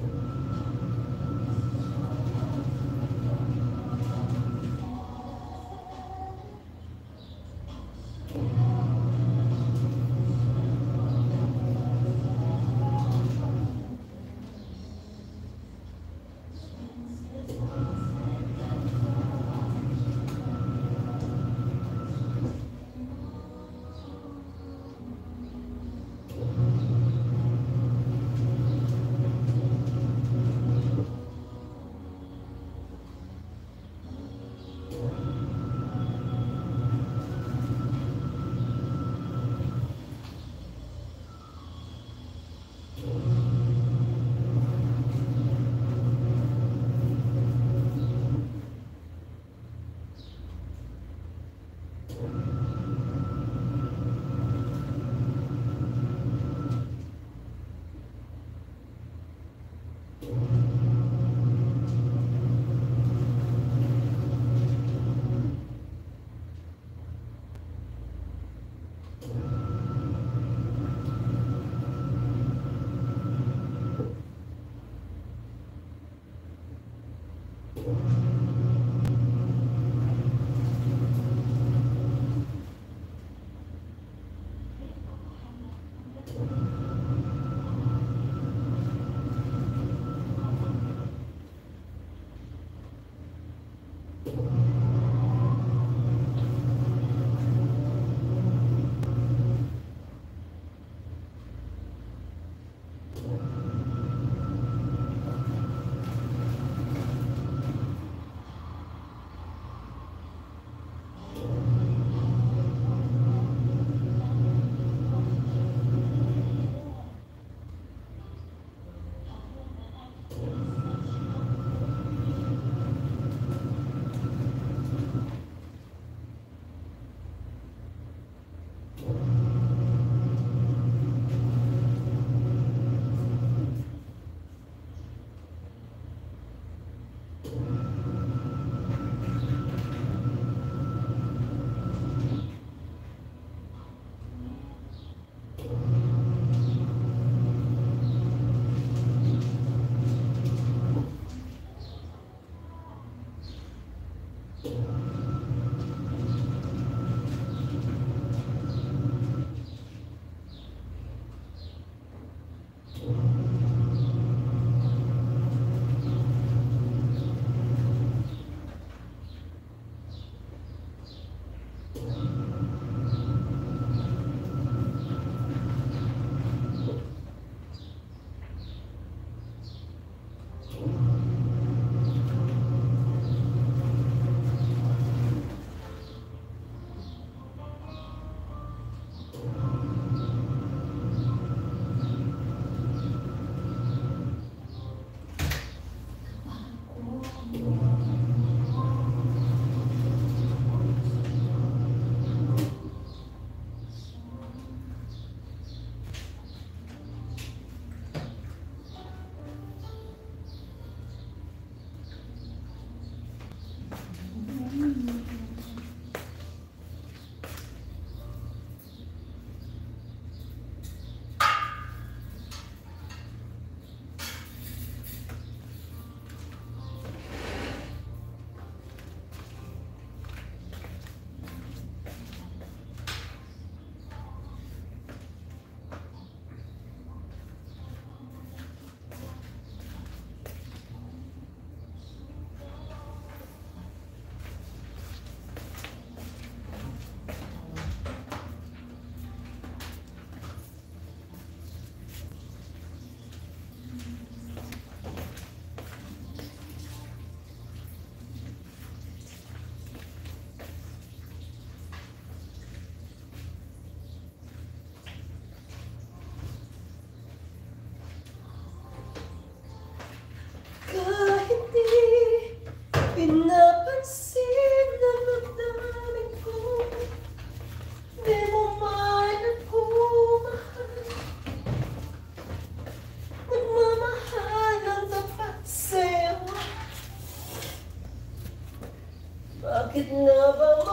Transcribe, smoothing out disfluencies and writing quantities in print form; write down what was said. Bakit na ba